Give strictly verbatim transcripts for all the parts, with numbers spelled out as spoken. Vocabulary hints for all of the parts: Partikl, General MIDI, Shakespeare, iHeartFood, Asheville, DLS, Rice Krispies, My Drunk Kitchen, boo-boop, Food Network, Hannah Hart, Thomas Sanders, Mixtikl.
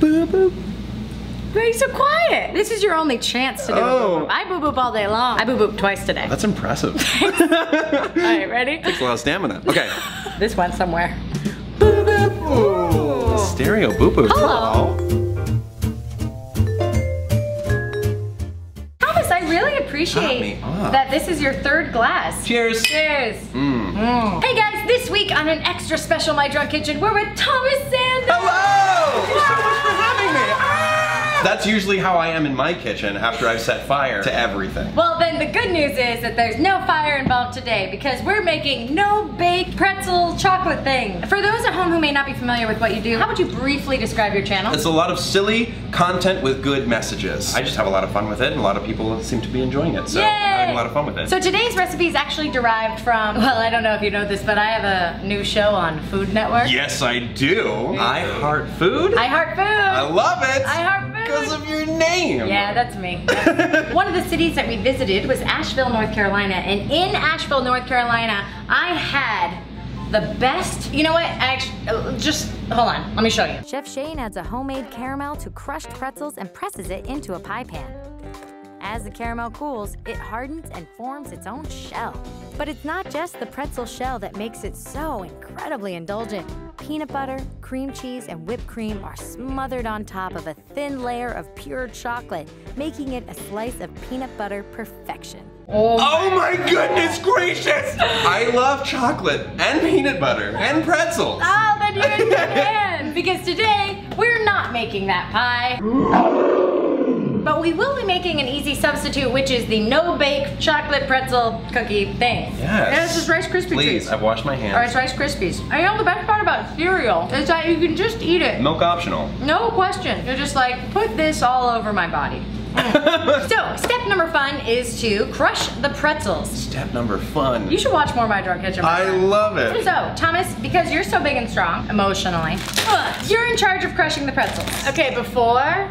Boo boop. Why are you so quiet? This is your only chance to do oh. a boo-boop. I boo-boop all day long. I boo-booped twice today. That's impressive. Alright, ready? Takes a lot of stamina. Okay. This went somewhere. Boo-boop. Stereo boo-boop. Hello. Thomas, I really appreciate that this is your third glass. Cheers. Cheers. Mm. Mm. Hey guys, this week on an extra special My Drunk Kitchen, we're with Thomas Sanders. Hello! Thank you so much for having me. Ah! That's usually how I am in my kitchen after I've set fire to everything. Well, then the good news is that there's no fire involved today because we're making no-bake pretzel chocolate thing. For those at home who may not be familiar with what you do, how would you briefly describe your channel? It's a lot of silly content with good messages. I just have a lot of fun with it, and a lot of people seem to be enjoying it, so Yay! I'm having a lot of fun with it. So today's recipe is actually derived from, well, I don't know if you know this, but I have a new show on Food Network. Yes, I do. iHeartFood? iHeartFood. I love it. iHeartFood. Because of your name. Yeah, that's me. That's me. One of the cities that we visited was Asheville, North Carolina, and in Asheville, North Carolina, I had the best, you know what, actually, just hold on, let me show you. Chef Shane adds a homemade caramel to crushed pretzels and presses it into a pie pan. As the caramel cools, it hardens and forms its own shell. But it's not just the pretzel shell that makes it so incredibly indulgent. Peanut butter, cream cheese, and whipped cream are smothered on top of a thin layer of pure chocolate, making it a slice of peanut butter perfection. Oh my, oh my goodness gracious! I love chocolate and peanut butter and pretzels. Oh, then you're in Japan, because today we're not making that pie. But we will be making an easy substitute, which is the no-bake chocolate pretzel cookie thing. Yes. And it's just Rice Krispies. Please, treats. I've washed my hands. Or it's Rice Krispies. I know the best part about cereal is that you can just eat it. Milk optional. No question. You're just like, put this all over my body. Mm. So, step number fun is to crush the pretzels. Step number fun. You should watch more My Drunk Kitchen. I love it. So, Thomas, because you're so big and strong, emotionally, you're in charge of crushing the pretzels. Okay, before...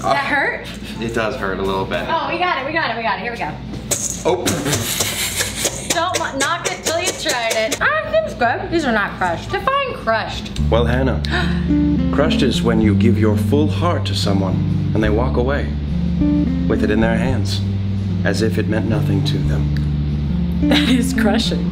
Does that hurt? It does hurt a little bit. Oh, we got it, we got it, we got it. Here we go. Oh. Don't knock it till you tried it. Ah, seems good. These are not crushed. Define crushed. Well, Hannah, crushed is when you give your full heart to someone and they walk away with it in their hands as if it meant nothing to them. That is crushing.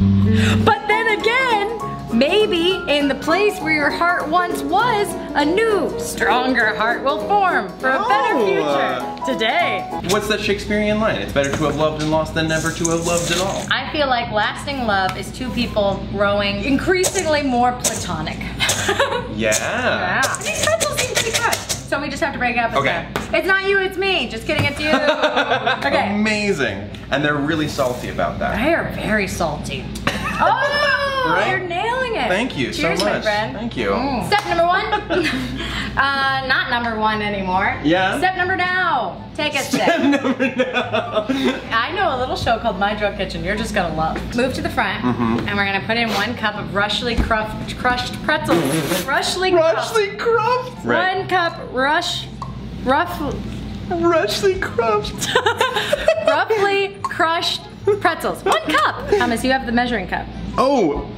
But then again, maybe in the place where your heart once was, a new, stronger heart will form for a oh, better future uh, today. What's that Shakespearean line? It's better to have loved and lost than never to have loved at all. I feel like lasting love is two people growing increasingly more platonic. Yeah. Yeah. These pretzels seem pretty good. So we just have to break it up. Okay. Say, it's not you, it's me. Just kidding, it's you. Okay. Amazing. And they're really salty about that. They are very salty. Oh! Right? You're nailing it. Thank you Cheers, so much. My friend. Thank you. Mm. Step number one. uh, not number one anymore. Yeah. Step number now. Take a step. Step number now. I know a little show called My Drunk Kitchen. You're just gonna love. Move to the front, mm-hmm. and we're gonna put in one cup of rushly cruff, crushed pretzels. rushly rushly cruffed. Right. One cup rush, rough, rushly cruffed. roughly crushed pretzels. One cup. Thomas, you have the measuring cup. Oh.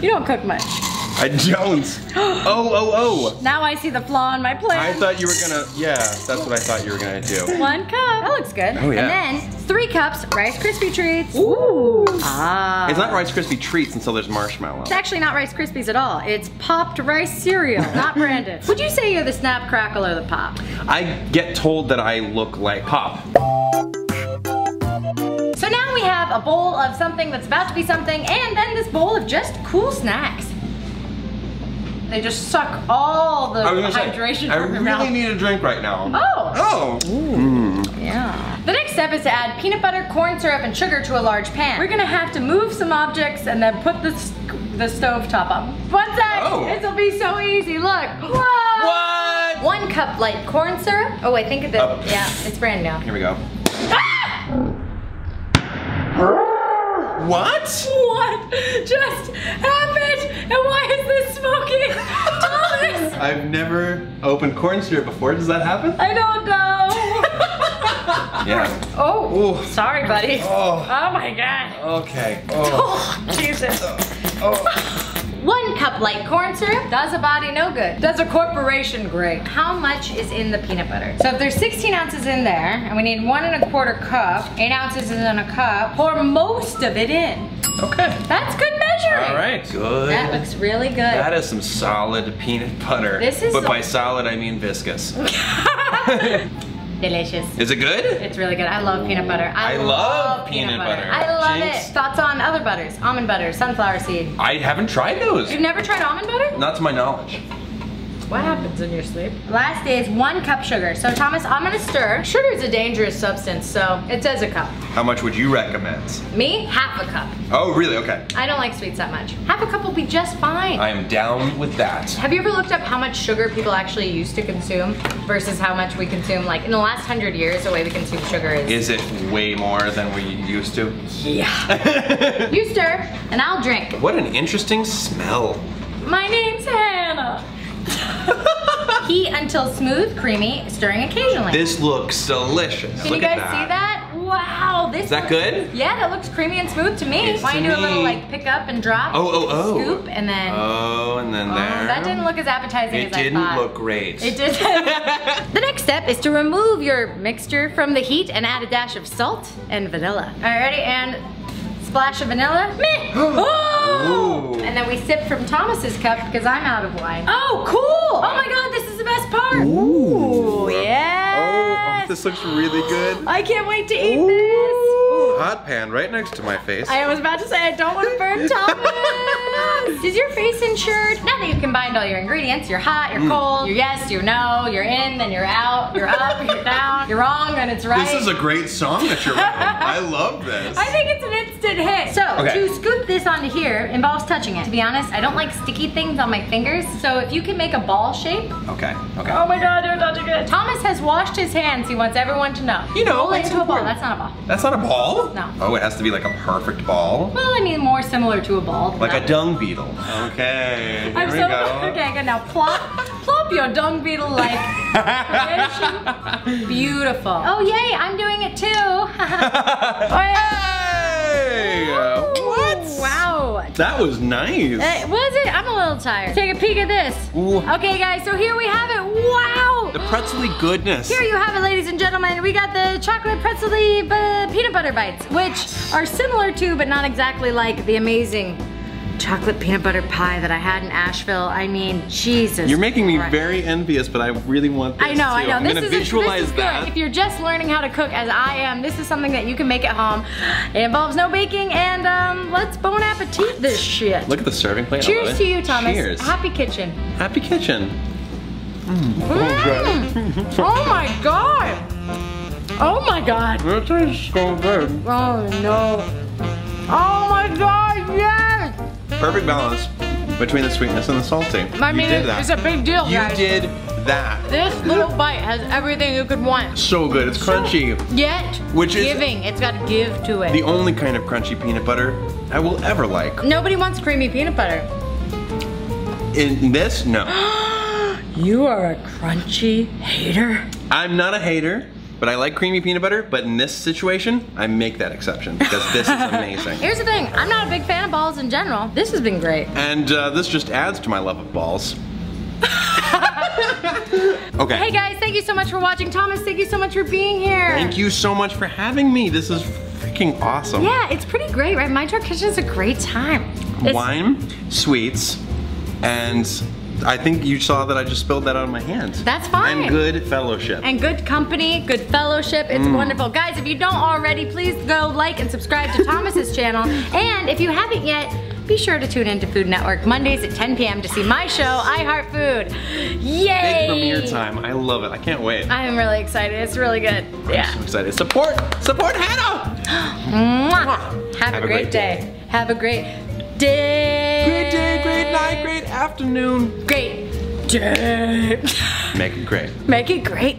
You don't cook much. I don't. Oh, oh, oh. Now I see the flaw in my plan. I thought you were gonna, yeah, that's what I thought you were gonna do. One cup, that looks good. Oh, yeah. And then three cups Rice Krispie treats. Ooh. Ah. It's not Rice Krispie treats until there's marshmallow. It's actually not Rice Krispies at all. It's popped rice cereal, not branded. Would you say you're the snap, crackle, or the pop? I get told that I look like pop. So now we have a bowl of something that's about to be something, and then this bowl of just cool snacks. They just suck all the hydration from your mouth. I really need a drink right now. Oh. Oh. Ooh. Yeah. The next step is to add peanut butter, corn syrup, and sugar to a large pan. We're gonna have to move some objects and then put the, the stove top up. One sec. Oh. This will be so easy. Look. Whoa. What? One cup light corn syrup. Oh, I think that. Oh. Yeah, it's brand new. Here we go. Ah! What? What just happened? And why is this smoking? Thomas! I've never opened corn syrup before. Does that happen? I don't know. Yeah. Oh, ooh. Sorry, buddy. Oh. Oh my God. Okay. Oh, oh Jesus. Oh. Oh. One cup light corn syrup. Does a body no good. Does a corporation great. How much is in the peanut butter? So if there's sixteen ounces in there, and we need one and a quarter cup, eight ounces is in a cup, pour most of it in. Okay. That's good measuring. All right. Good. That looks really good. That is some solid peanut butter. This is. But by solid, I mean viscous. Delicious. Is it good? It's really good. I love peanut butter. I, I love, love peanut, peanut butter. butter. I love Jinx. it. Thoughts on other butters? Almond butter, sunflower seed. I haven't tried those. You've never tried almond butter? Not to my knowledge. What happens in your sleep? Last day is one cup sugar. So Thomas, I'm gonna stir. Sugar is a dangerous substance, so it says a cup. How much would you recommend? Me? Half a cup. Oh, really? Okay. I don't like sweets that much. Half a cup will be just fine. I am down with that. Have you ever looked up how much sugar people actually used to consume versus how much we consume? Like in the last hundred years, the way we consume sugar is. Is it way more than we used to? Yeah. You stir, and I'll drink. What an interesting smell. My name's Hannah. Heat until smooth, creamy, stirring occasionally. This looks delicious. Can Look you guys that. see that? Wow, this is that looks, good? Yeah, that looks creamy and smooth to me. It's Why don't you do me. a little like pick up and drop? Oh, oh, oh. Scoop and then. Oh, and then oh, there. That didn't look as appetizing it as I thought. It didn't look great. It did. The next step is to remove your mixture from the heat and add a dash of salt and vanilla. Alrighty, and splash of vanilla. Meh. Oh! And then we sip from Thomas's cup because I'm out of wine. Oh, cool! Oh my God, this is the best part. Ooh, Ooh yes. Oh, this looks really good. I can't wait to eat Ooh. this. Hot pan right next to my face. I was about to say I don't want to burn Thomas. Is your face insured? Now that you've combined all your ingredients, you're hot, you're mm. cold, you're yes, you're no, you're in, then you're out, you're up, you're down, you're wrong, and it's right. This is a great song that you're writing. I love this. I think it's an instant hit. So okay. to scoop this onto here involves touching it. To be honest, I don't like sticky things on my fingers, so if you can make a ball shape. Okay, okay. Oh my God, don't touch it. Thomas has washed his hands. He wants everyone to know. You know, Roll it into a ball. That's not a ball. That's not a ball? No. Oh, it has to be like a perfect ball? Well, I mean more similar to a ball. Like that. a dung beetle. Okay, here I'm we so, go. Okay, good. Now plop, plop your dung beetle-like creation. Beautiful. Oh, yay, I'm doing it too. Oh, Uh, what? Wow. That was nice. Uh, was it? I'm a little tired. Take a peek at this. Ooh. Okay, guys, so here we have it. Wow. The pretzely goodness. Here you have it, ladies and gentlemen. We got the chocolate pretzely uh, peanut butter bites, which are similar to, but not exactly like the amazing chocolate peanut butter pie that I had in Asheville. I mean, Jesus. You're making me Christ. very envious, but I really want this I know, too. I know. I'm this gonna is, visualize this is that. If you're just learning how to cook, as I am, this is something that you can make at home. It involves no baking, and um, let's bon appetit this shit. Look at the serving plate. Cheers to you, Thomas. Cheers. Happy kitchen. Happy kitchen. Mm. Mm. Oh my God. Oh my God. That tastes so good. Oh no. Oh my God, yes. Perfect balance between the sweetness and the salty. I mean, it, it's a big deal, guys. You did that. This little bite has everything you could want. So good. It's crunchy. So, yet, which giving. Is it's got to give to it. The only kind of crunchy peanut butter I will ever like. Nobody wants creamy peanut butter. In this, no. You are a crunchy hater. I'm not a hater. But I like creamy peanut butter, but in this situation, I make that exception because this is amazing. Here's the thing, I'm not a big fan of balls in general. This has been great. And uh, this just adds to my love of balls. Okay. Hey guys, thank you so much for watching. Thomas, thank you so much for being here. Thank you so much for having me. This is freaking awesome. Yeah, it's pretty great, right? My Drunk Kitchen is a great time. It's wine, sweets, and I think you saw that I just spilled that out of my hands. That's fine. And good fellowship. And good company, good fellowship. It's mm. wonderful. Guys, if you don't already, please go like and subscribe to Thomas's channel. And if you haven't yet, be sure to tune into Food Network Mondays at ten p m to see my show, iHeartFood. Yay! Big premiere time. I love it. I can't wait. I am really excited. It's really good. I'm yeah. so excited. Support, support Hannah! Mwah. Have, Have a, a great, great day. day. Have a great day. Great day, great night, great afternoon. Great day. Make it great. Make it great.